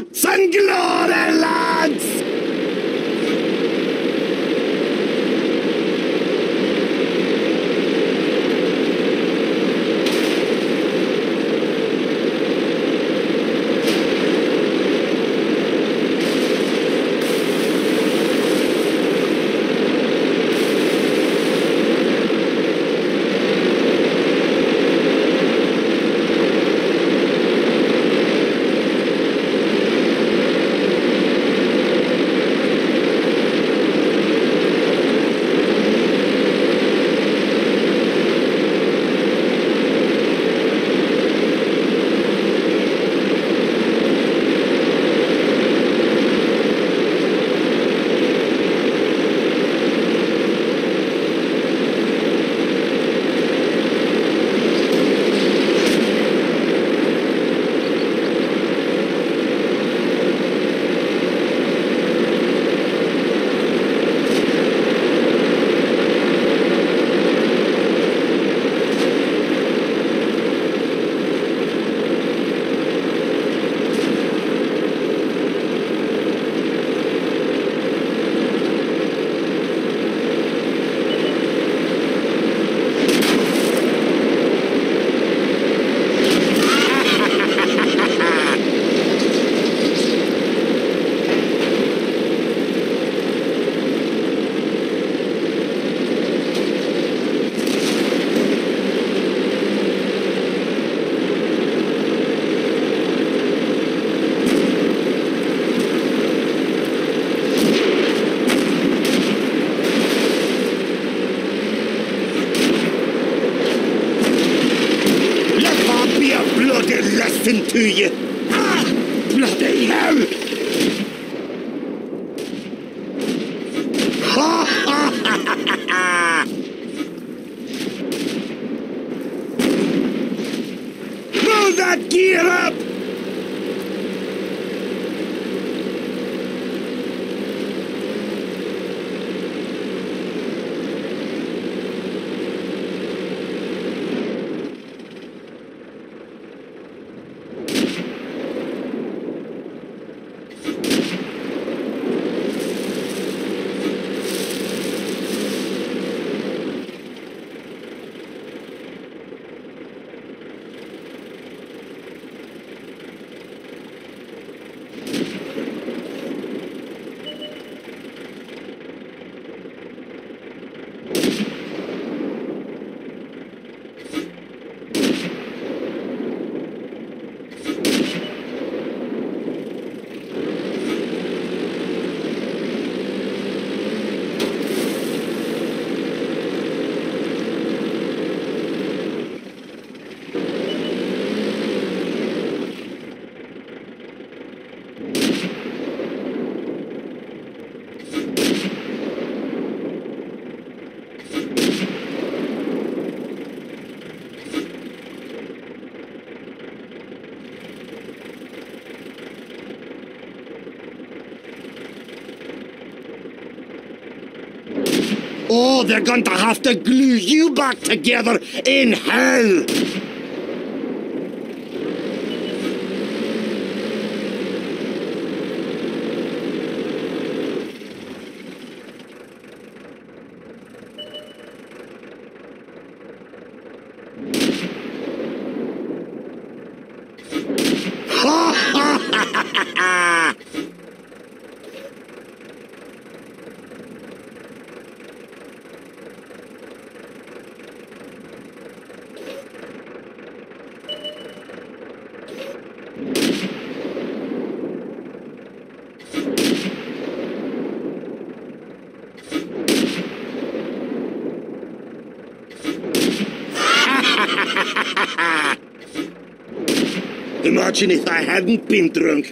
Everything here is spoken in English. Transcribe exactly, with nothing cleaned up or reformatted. guts and glory, lads! Listen to you. Ah, bloody hell! Ha ha ha ha ha! Throw that gear up! Oh, they're going to have to glue you back together in hell! Imagine if I hadn't been drunk.